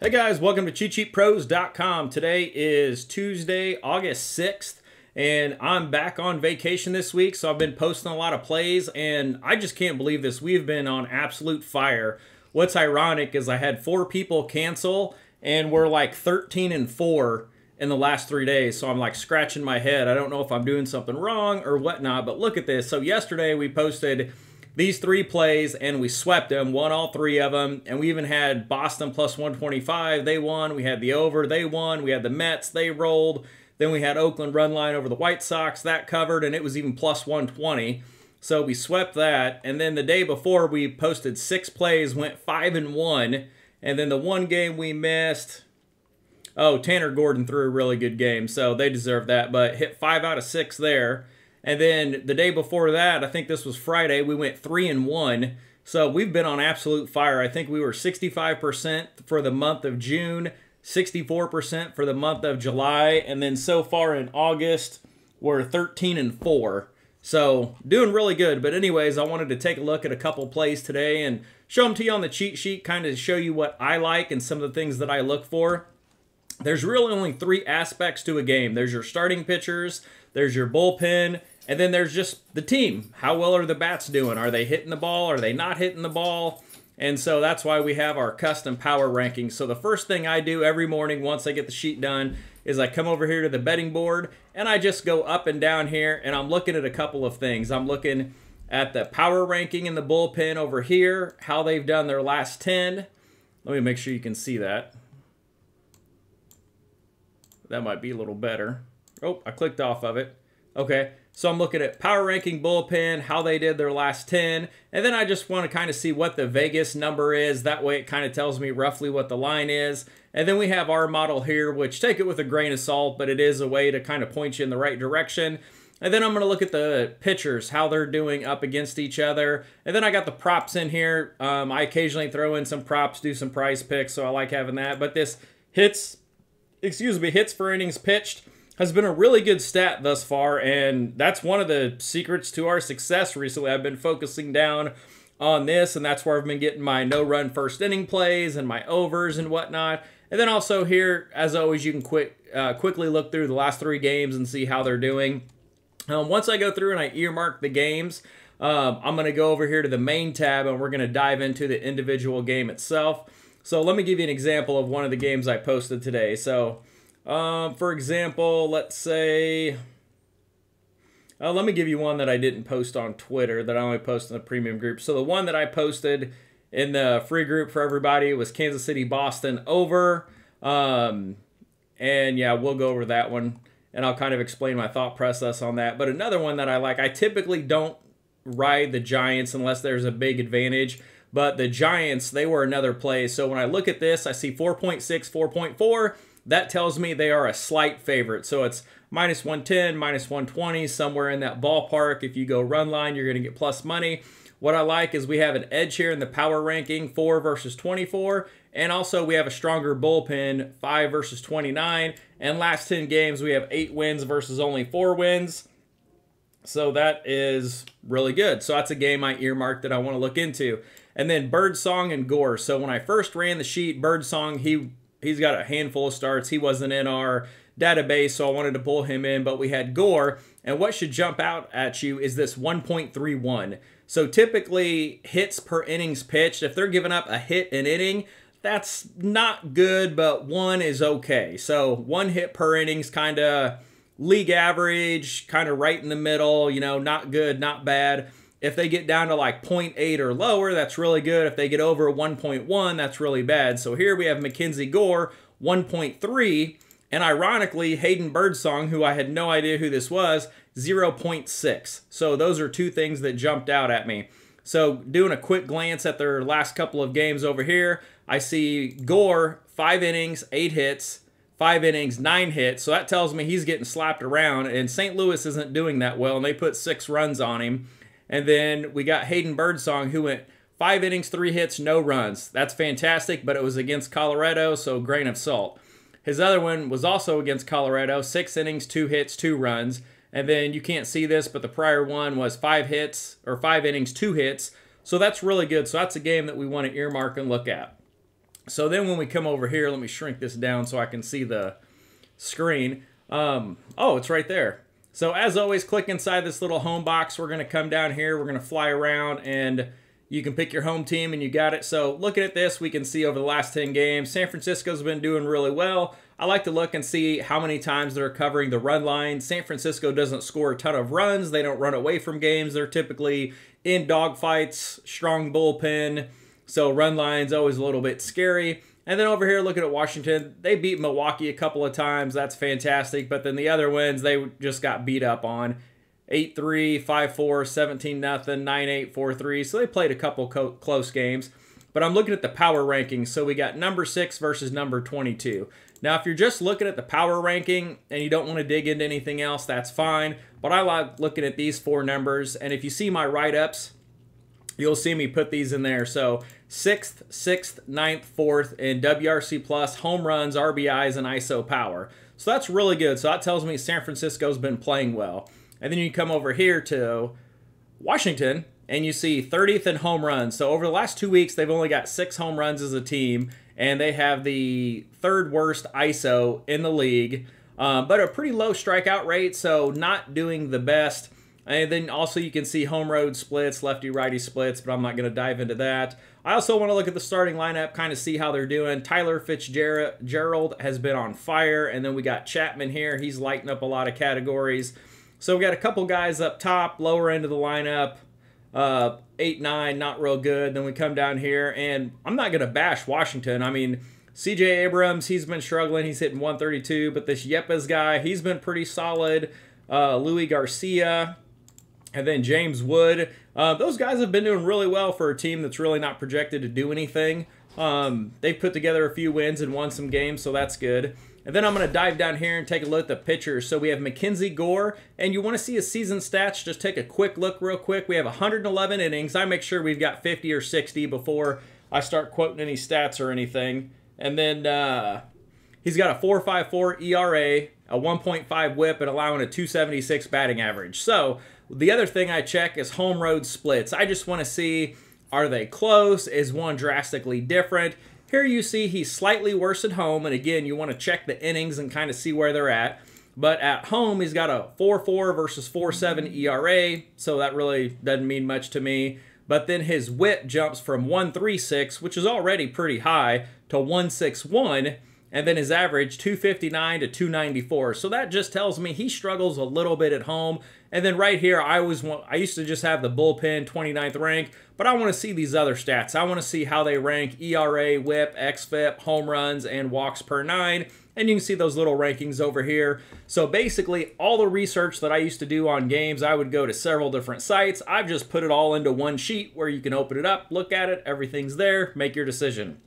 Hey guys, welcome to CheatSheetPros.com. Today is Tuesday, August 6th, and I'm back on vacation this week, so I've been posting a lot of plays, and I just can't believe this. We've been on absolute fire. What's ironic is I had 4 people cancel, and we're like 13-4 in the last 3 days, so I'm like scratching my head. I don't know if I'm doing something wrong or whatnot, but look at this. So yesterday we posted these 3 plays, and we swept them, won all 3 of them, and we even had Boston plus 125, they won, we had the over, they won, we had the Mets, they rolled, then we had Oakland run line over the White Sox, that covered, and it was even plus 120, so we swept that, and then the day before we posted 6 plays, went 5-1, and then the one game we missed, oh, Tanner Gordon threw a really good game, so they deserved that, but hit 5 out of 6 there. And then the day before that, I think this was Friday, we went 3-1. So we've been on absolute fire. I think we were 65% for the month of June, 64% for the month of July. And then so far in August, we're 13-4. So doing really good. But anyways, I wanted to take a look at a couple plays today and show them to you on the cheat sheet, kind of show you what I like and some of the things that I look for. There's really only 3 aspects to a game. There's your starting pitchers, there's your bullpen, and then there's just the team. How well are the bats doing? Are they hitting the ball? Are they not hitting the ball? And so that's why we have our custom power rankings. So the first thing I do every morning once I get the sheet done is I come over here to the betting board, and I just go up and down here, and I'm looking at a couple of things. I'm looking at the power ranking in the bullpen over here, how they've done their last 10. Let me make sure you can see that. That might be a little better. Oh, I clicked off of it. Okay, so I'm looking at power ranking bullpen, how they did their last 10, and then I just want to kind of see what the Vegas number is. That way it kind of tells me roughly what the line is. And then we have our model here, which take it with a grain of salt, but it is a way to kind of point you in the right direction. And then I'm going to look at the pitchers, how they're doing up against each other. And then I got the props in here. I occasionally throw in some props, do some prize picks, so I like having that. But this hits for innings pitched has been a really good stat thus far, and that's one of the secrets to our success recently. I've been focusing down on this, and that's where I've been getting my no-run first inning plays and my overs and whatnot. And then also here, as always, you can quickly look through the last 3 games and see how they're doing. Once I go through and I earmark the games, I'm going to go over here to the main tab, and we're going to dive into the individual game itself. So let me give you an example of one of the games I posted today. So, for example, let's say, let me give you one that I didn't post on Twitter, that I only posted in the premium group. So the one that I posted in the free group for everybody was Kansas City, Boston over. And yeah, we'll go over that one, and I'll kind of explain my thought process on that. But another one that I like, I typically don't ride the Giants unless there's a big advantage. But the Giants, they were another play. So when I look at this, I see 4.6, 4.4. That tells me they are a slight favorite. So it's minus 110, minus 120, somewhere in that ballpark. If you go run line, you're going to get plus money. What I like is we have an edge here in the power ranking, 4 versus 24. And also we have a stronger bullpen, 5 versus 29. And last 10 games, we have 8 wins versus only 4 wins. So that is really good. So that's a game I earmarked that I want to look into. And then Birdsong and Gore. So when I first ran the sheet, Birdsong, he's got a handful of starts. He wasn't in our database, so I wanted to pull him in. But we had Gore, and what should jump out at you is this 1.31. So typically hits per innings pitched, if they're giving up a hit an inning, that's not good, but 1 is okay. So 1 hit per innings, kind of league average, kind of right in the middle, you know, not good, not bad. If they get down to like 0.8 or lower, that's really good. If they get over 1.1, that's really bad. So here we have McKenzie Gore, 1.3. And ironically, Hayden Birdsong, who I had no idea who this was, 0.6. So those are 2 things that jumped out at me. So doing a quick glance at their last couple of games over here, I see Gore, 5 innings, 8 hits. 5 innings, 9 hits. So that tells me he's getting slapped around. And St. Louis isn't doing that well, and they put 6 runs on him. And then we got Hayden Birdsong, who went 5 innings, 3 hits, no runs. That's fantastic, but it was against Colorado, so grain of salt. His other one was also against Colorado, 6 innings, 2 hits, 2 runs. And then you can't see this, but the prior one was 5 innings, 2 hits. So that's really good. So that's a game that we want to earmark and look at. So then when we come over here, let me shrink this down so I can see the screen. Oh, it's right there. So as always, click inside this little home box. We're going to come down here. We're going to fly around, and you can pick your home team, and you got it. So looking at this, we can see over the last 10 games, San Francisco's been doing really well. I like to look and see how many times they're covering the run line. San Francisco doesn't score a ton of runs. They don't run away from games. They're typically in dogfights, strong bullpen. So run line's always a little bit scary. And then over here, looking at Washington, they beat Milwaukee a couple of times. That's fantastic. But then the other wins, they just got beat up on 8-3, 5-4, 17-0, 9-8, 4-3. So they played a couple close games. But I'm looking at the power rankings. So we got number 6 versus number 22. Now, if you're just looking at the power ranking and you don't want to dig into anything else, that's fine. But I like looking at these four numbers. And if you see my write-ups, you'll see me put these in there. So 6th, 6th, 9th, 4th, and WRC+, plus home runs, RBIs, and ISO power. So that's really good. So that tells me San Francisco's been playing well. And then you come over here to Washington, and you see 30th in home runs. So over the last 2 weeks, they've only got 6 home runs as a team, and they have the 3rd worst ISO in the league, but a pretty low strikeout rate, so not doing the best. And then also you can see home road splits, lefty-righty splits, but I'm not going to dive into that. I also want to look at the starting lineup, kind of see how they're doing. Tyler Fitzgerald Gerald has been on fire, and then we got Chapman here. He's lighting up a lot of categories. So we got a couple guys up top, lower end of the lineup, 8, 9, not real good. Then we come down here, and I'm not going to bash Washington. I mean, CJ Abrams, he's been struggling. He's hitting 132, but this Yepes guy, he's been pretty solid. Louie Garcia. And then James Wood. Those guys have been doing really well for a team that's really not projected to do anything. They've put together a few wins and won some games, so that's good. And then I'm going to dive down here and take a look at the pitchers. So we have McKenzie Gore, and you want to see his season stats, just take a quick look real quick. We have 111 innings. I make sure we've got 50 or 60 before I start quoting any stats or anything. And then he's got a 4.54 ERA, a 1.5 WHIP, and allowing a 276 batting average. So the other thing I check is home road splits. I just want to see, are they close? Is one drastically different? Here you see he's slightly worse at home, and again, you want to check the innings and kind of see where they're at. But at home, he's got a 4.4 versus 4.7 ERA, so that really doesn't mean much to me. But then his WHIP jumps from 1.36, which is already pretty high, to 1.61, and then his average 259 to 294. So that just tells me he struggles a little bit at home. And then right here, I used to just have the bullpen 29th rank, but I want to see these other stats. I want to see how they rank ERA, WHIP, xFIP, home runs, and walks per 9. And you can see those little rankings over here. So basically, all the research that I used to do on games, I would go to several different sites. I've just put it all into one sheet where you can open it up, look at it, everything's there, make your decision.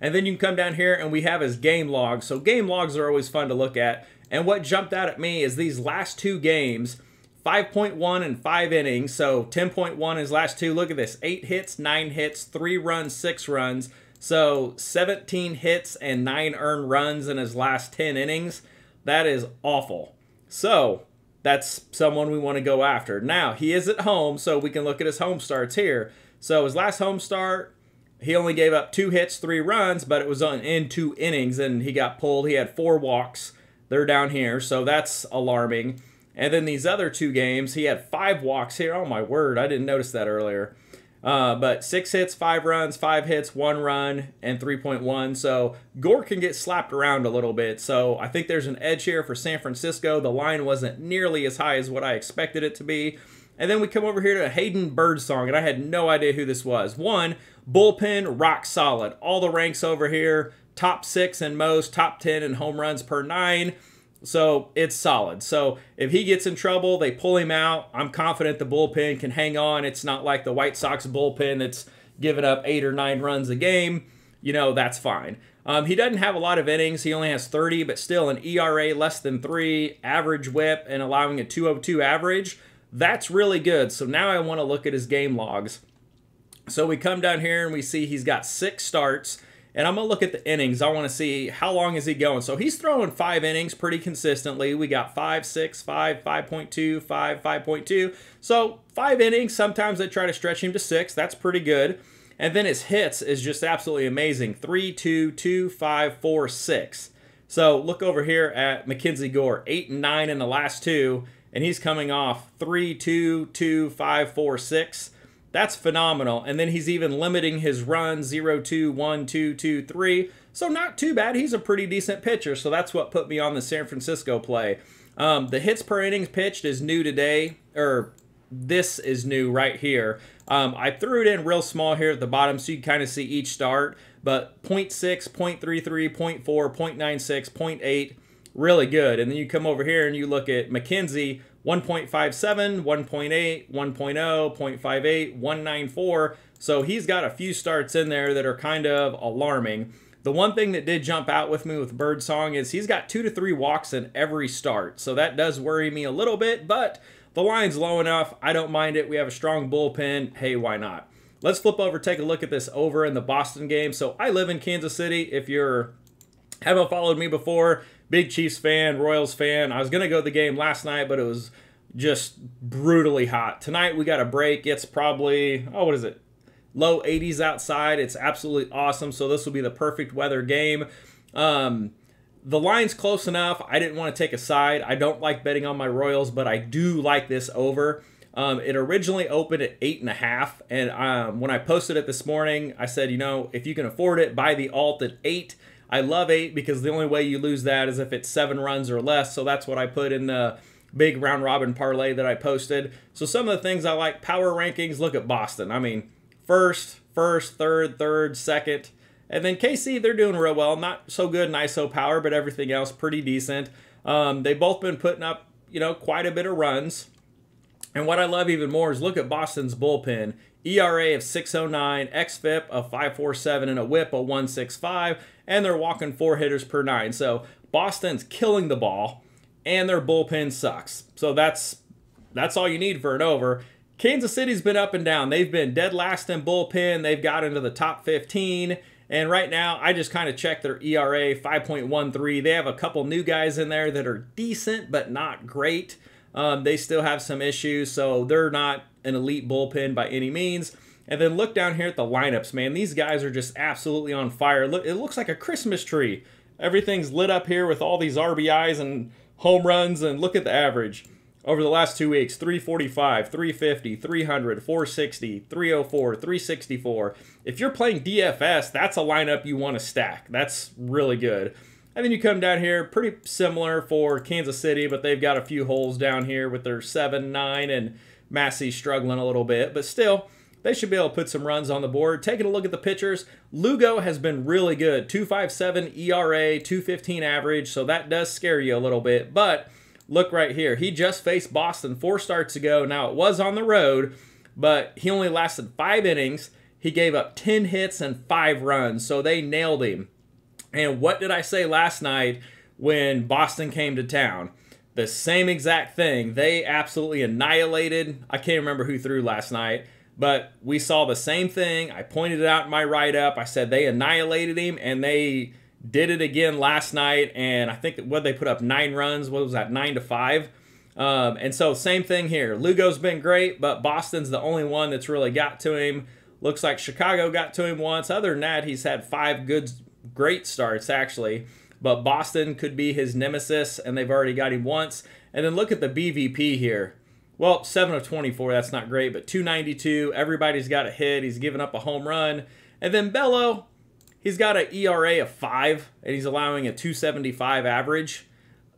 And then you can come down here and we have his game logs. So game logs are always fun to look at. And what jumped out at me is these last 2 games, 5.1 and 5 innings. So 10.1 is last 2. Look at this, 8 hits, 9 hits, 3 runs, 6 runs. So 17 hits and 9 earned runs in his last 10 innings. That is awful. So that's someone we want to go after. Now, he is at home, so we can look at his home starts here. So his last home start, he only gave up 2 hits, 3 runs, but it was in 2 innings, and he got pulled. He had 4 walks. They're down here, so that's alarming. And then these other 2 games, he had 5 walks here. Oh, my word, I didn't notice that earlier. But 6 hits, 5 runs, 5 hits, 1 run, and 3.1. So Gore can get slapped around a little bit. So I think there's an edge here for San Francisco. The line wasn't nearly as high as what I expected it to be. And then we come over here to Hayden Birdsong, and I had no idea who this was. One, bullpen, rock solid. All the ranks over here, top 6 in most, top 10 in home runs per 9. So it's solid. So if he gets in trouble, they pull him out. I'm confident the bullpen can hang on. It's not like the White Sox bullpen that's giving up 8 or 9 runs a game. You know, that's fine. He doesn't have a lot of innings. He only has 30, but still an ERA less than 3, average WHIP, and allowing a 202 average. That's really good. So now I want to look at his game logs. So we come down here and we see he's got 6 starts. And I'm going to look at the innings. I want to see how long is he going. So he's throwing 5 innings pretty consistently. We got 5, 6, 5, 5.2, 5, 5.2. So 5 innings. Sometimes they try to stretch him to 6. That's pretty good. And then his hits is just absolutely amazing. 3, 2, 2, 5, 4, 6. So look over here at McKenzie Gore, 8 and 9 in the last two, and he's coming off 3, 2, 2, 5, 4, 6. That's phenomenal. And then he's even limiting his run, 0, 2, 1, 2, 2, 3. So not too bad. He's a pretty decent pitcher. So that's what put me on the San Francisco play. The hits per innings pitched is new today, or this is new right here. I threw it in real small here at the bottom so you can kind of see each start, but 0.6, 0.33, 0.4, 0.96, 0.8, really good. And then you come over here and you look at McKenzie, 1.57, 1.8, 1.0, 0.58, 1.94. So he's got a few starts in there that are kind of alarming. The one thing that did jump out with me with Birdsong is he's got 2 to 3 walks in every start. So that does worry me a little bit, but the line's low enough. I don't mind it. We have a strong bullpen. Hey, why not? Let's flip over, take a look at this over in the Boston game. So I live in Kansas City. If you haven't followed me before, big Chiefs fan, Royals fan. I was going to go to the game last night, but it was just brutally hot. Tonight we got a break. It's probably, oh, what is it? Low 80s outside. It's absolutely awesome. So this will be the perfect weather game. The line's close enough. I didn't want to take a side. I don't like betting on my Royals, but I do like this over. It originally opened at 8.5. And when I posted it this morning, I said, you know, if you can afford it, buy the alt at 8. I love 8 because the only way you lose that is if it's 7 runs or less. So that's what I put in the big round robin parlay that I posted. So some of the things I like, power rankings, look at Boston. I mean, first, third, second. And then KC, they're doing real well. Not so good in ISO power, but everything else pretty decent. They've both been putting up, you know, quite a bit of runs. And what I love even more is look at Boston's bullpen. ERA of 6.09, xFIP of 5.47, and a WHIP of 1.65. And they're walking 4 hitters per 9. So Boston's killing the ball, and their bullpen sucks. So that's all you need for an over. Kansas City's been up and down. They've been dead last in bullpen. They've got into the top 15. And right now, I just kind of checked their ERA, 5.13. They have a couple new guys in there that are decent, but not great. They still have some issues, so they're not an elite bullpen by any means. And then look down here at the lineups, man. These guys are just absolutely on fire. Look, it looks like a Christmas tree. Everything's lit up here with all these RBIs and home runs, and look at the average. Over the last 2 weeks, 345, 350, 300, 460, 304, 364. If you're playing DFS, that's a lineup you want to stack. That's really good. And then you come down here, pretty similar for Kansas City, but they've got a few holes down here with their 7, 9, and Massey struggling a little bit. But still, they should be able to put some runs on the board. Taking a look at the pitchers, Lugo has been really good. 2.57 ERA, 2.15 average, so that does scare you a little bit. But look right here. He just faced Boston 4 starts ago. Now, it was on the road, but he only lasted 5 innings. He gave up 10 hits and 5 runs, so they nailed him. And what did I say last night when Boston came to town? The same exact thing. They absolutely annihilated. I can't remember who threw last night, but we saw the same thing. I pointed it out in my write-up. I said they annihilated him, and they did it again last night, and I think that what they put up 9 runs. What was that, 9 to 5? And so same thing here. Lugo's been great, but Boston's the only one that's really got to him. Looks like Chicago got to him once. Other than that, he's had 5 good, great starts actually. But Boston could be his nemesis, and they've already got him once. And then look at the BVP here. Well, 7 of 24. That's not great, but 292. Everybody's got a hit. He's given up a home run, and then Bello. He's got an ERA of 5, and he's allowing a 275 average.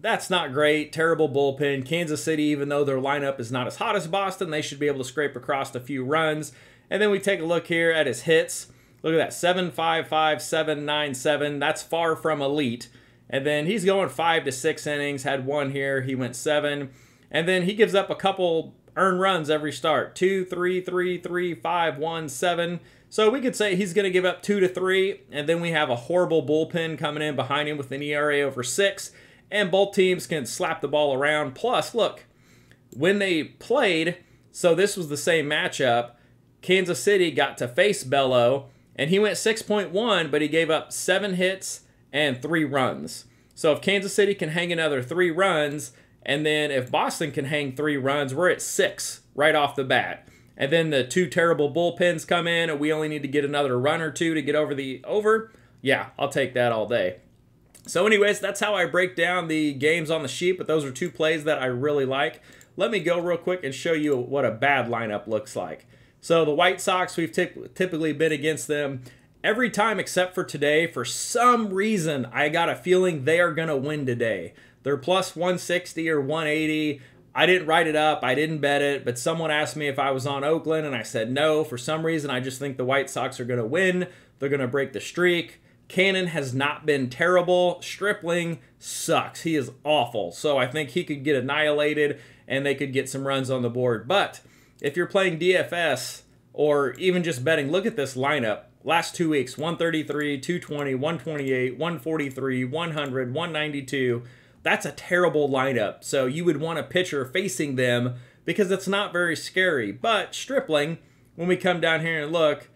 That's not great. Terrible bullpen. Kansas City, even though their lineup is not as hot as Boston, they should be able to scrape across a few runs. And then we take a look here at his hits. Look at that, 7.55, 7.97. That's far from elite. And then he's going 5 to 6 innings. Had 1 here. He went 7. And then he gives up a couple earned runs every start. 2, 3, 3, 3, 5, 1, 7. So we could say he's going to give up 2 to 3, and then we have a horrible bullpen coming in behind him with an ERA over 6, and both teams can slap the ball around. Plus, look, when they played, so this was the same matchup, Kansas City got to face Bello, and he went 6.1, but he gave up 7 hits and 3 runs. So if Kansas City can hang another 3 runs, and then if Boston can hang 3 runs, we're at 6 right off the bat. And then the two terrible bullpens come in, and we only need to get another run or two to get over the over. Yeah, I'll take that all day. So anyways, that's how I break down the games on the sheet, but those are two plays that I really like. Let me go real quick and show you what a bad lineup looks like. So the White Sox, we've typically been against them every time except for today. For some reason, I got a feeling they are going to win today. They're plus 160 or 180. I didn't write it up. I didn't bet it, but someone asked me if I was on Oakland, and I said no. For some reason, I just think the White Sox are going to win. They're going to break the streak. Cannon has not been terrible. Stripling sucks. He is awful. So I think he could get annihilated and they could get some runs on the board. But if you're playing DFS or even just betting, look at this lineup. Last 2 weeks, 133, 220, 128, 143, 100, 192. That's a terrible lineup. So you would want a pitcher facing them because it's not very scary. But Stripling, when we come down here and look,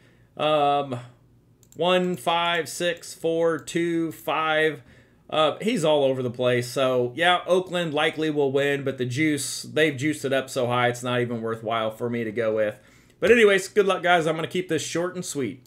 1, 5, 6, 4, 2, 5. He's all over the place. So, yeah, Oakland likely will win, but the juice, they've juiced it up so high, it's not even worthwhile for me to go with. But anyways, good luck, guys. I'm going to keep this short and sweet.